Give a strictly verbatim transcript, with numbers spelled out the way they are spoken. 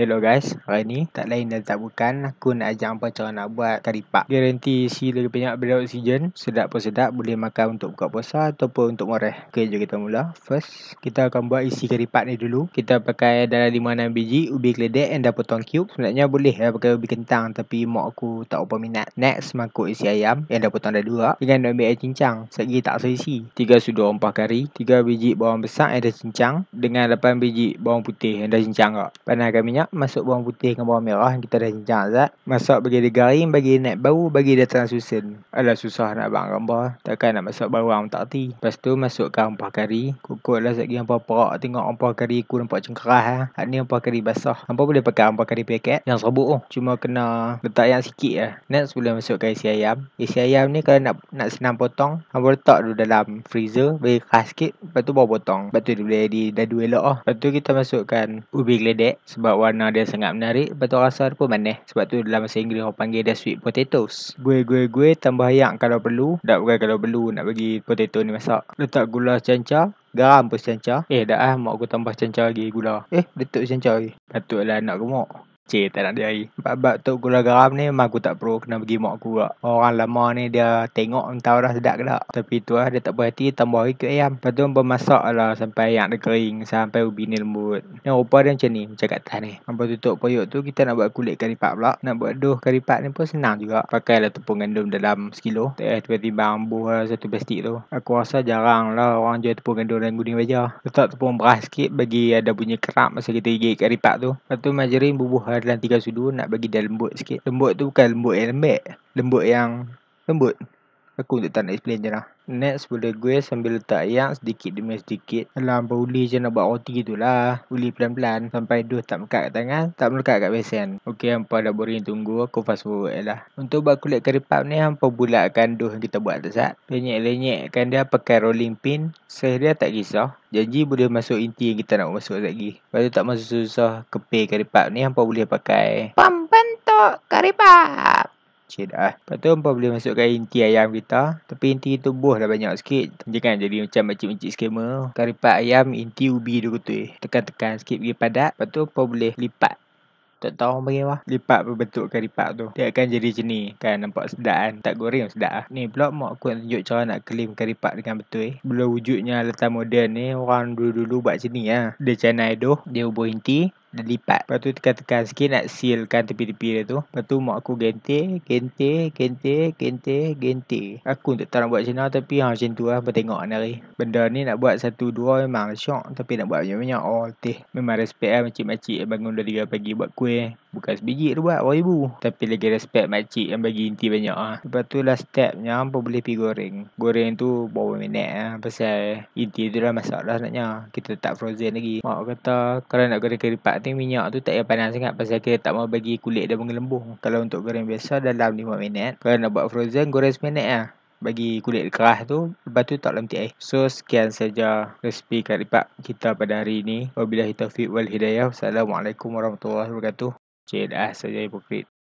Hello guys, hari ni tak lain dan tak bukan aku nak ajak apa cara nak buat karipap. Garanti isi lagi banyak benda oksigen, sedap pun sedap, boleh makan untuk buka puasa ataupun untuk moreh. Ok, jom kita mula. First, kita akan buat isi karipap ni dulu. Kita pakai dalam lima enam biji ubi keledek yang dah potong cube. Sebenarnya boleh ya, pakai ubi kentang tapi mak aku tak apa minat. Next, mangkuk isi ayam yang dah potong dah dua. Dengan ambil air cincang, sekali tak seisi. Tiga sudu rempah kari, tiga biji bawang besar yang dah cincang dengan lapan biji bawang putih yang dah cincang tak. Panaskan minyak, masuk bawang putih dengan bawang merah yang kita dah cincang azat. Masak bagi dia garing, bagi dia naik bau, bagi dia translucent. Alah susah nak bang gambar. Takkan nak masak bawang tak hati. Lepas tu masukkan rempah kari. Kukuk lah sekejap rempah perak. Tengok rempah kari aku nampak cengkerah lah. Hak ni rempah kari basah. Hampa boleh pakai rempah kari paket yang serbuk oh. Cuma kena letak yang sikit lah. Next boleh masukkan isi ayam. Isi ayam ni kalau nak nak senang potong, hampa letak dulu dalam freezer. Bagi keras sikit. Lepas tu baru potong. Lepas tu dia boleh jadi dah dua elok lah. Lepas tu kita masukkan ubi keledek. Sebab warna dia sangat menarik. Lepas tu rasa dia pun manis. Sebab tu dalam bahasa Inggeris orang panggil dia sweet potatoes. Gue-gue-gue tambah ayak kalau perlu. Tak bukan kalau perlu nak bagi potato ni masak. Letak gula secancar. Garam pun secancar. Eh dah ah mak aku tambah secancar lagi gula. Eh letak secancar lagi. Patutlah nak gemuk. Cik tak nak dia air. Bab-bab tu gula garam ni memang aku tak pro. Kena pergi mak aku lah. Orang lama ni dia tengok entah dah sedap ke tak. Tapi tu lah dia tak berhati tambah ikut ayam. Lepas tu bermasak lah sampai ayam dia kering. Sampai ubi ni lembut. Yang rupa dia macam ni. Macam kat atas ni. Lepas tutup periuk tu kita nak buat kulit karipap pula. Nak buat doh karipap ni pun senang juga. Pakailah tepung gandum dalam sekilo. Eh tiba-tiba ambuh lah satu plastik tu. Aku rasa jarang lah orang jual tepung gandum dan guding baja. Letak tepung beras sikit bagi ada bunyi kerap masa kita gigit karipap tu. Lepas tu margarin bubuh dalam tiga sudu nak bagi dia lembut sikit. Lembut tu bukan lembut yang lembek. Lembut yang lembut. Aku tak nak explain je lah. Next boleh gue sambil letak ayam sedikit demi sedikit. Alah hampa uli je nak buat roti gitu lah. Uli pelan-pelan sampai doh tak mekat kat tangan. Tak melekat kat besen. Ok hampa dah boring tunggu. Aku fast forward lah. Untuk buat kulit karipap ni hampa bulatkan doh yang kita buat tersat. Lenyek-lenyekkan dia pakai rolling pin. Saiz dia tak kisah. Janji boleh masuk inti yang kita nak masuk lagi. Lepas tu tak masuk susah kepil karipap ni hampa boleh pakai pembentuk karipap. Cik dah. Lepas tu hampa boleh masukkan inti ayam kita. Tapi inti tu buah dah banyak sikit. Jangan jadi macam macam-macam skema. Karipap ayam inti ubi dia kutui. Tekan-tekan sikit pergi padat. Lepas tu hampa boleh lipat. Tak tahu bagi lah. Lipat berbentuk karipap tu. Dia akan jadi macam ni. Kan nampak sedap kan. Tak goreng sedap lah. Ni pula mak aku nak tunjuk cara nak claim karipap dengan betul eh. Bila wujudnya letak moden ni. Orang dulu-dulu buat macam ni lah. Dia canai doh. Dia ubur inti. Dia lipat. Lepas tu tekan-tekan sikit nak sealkan tepi-tepi dia tu. Lepas tu mak aku genti. Genti. Genti. Genti. Genti. Aku tak tahu nak buat macam mana. Tapi ha, macam tu lah. Apa tengok hari. Benda ni nak buat satu dua memang syok. Tapi nak buat banyak-banyak. Oh teh. Memang respect lah makcik-makcik yang bangun dah tiga pagi buat kuih. Bukan sebiji tu buat ribu. Tapi lagi respect makcik yang bagi inti banyak ah. Lepas tu last stepnya hampa boleh pergi goreng. Goreng tu berapa minit ah. Pasal inti tu dah masak dah naknya. Kita tak frozen lagi. Mak kata kalau nak goreng karipap ni minyak tu tak payah panas sangat. Pasal kita tak mau bagi kulit dia mengelembung. Kalau untuk goreng biasa dalam lima minit. Kalau nak buat frozen goreng sepuluh minit ah. Bagi kulit kerah tu. Lepas tu tak lentik air. So sekian saja resipi karipap kita pada hari ini. Wabillahi taufiq wal hidayah. Wassalamualaikum warahmatullahi wabarakatuh. Cik dah saja hipokrit.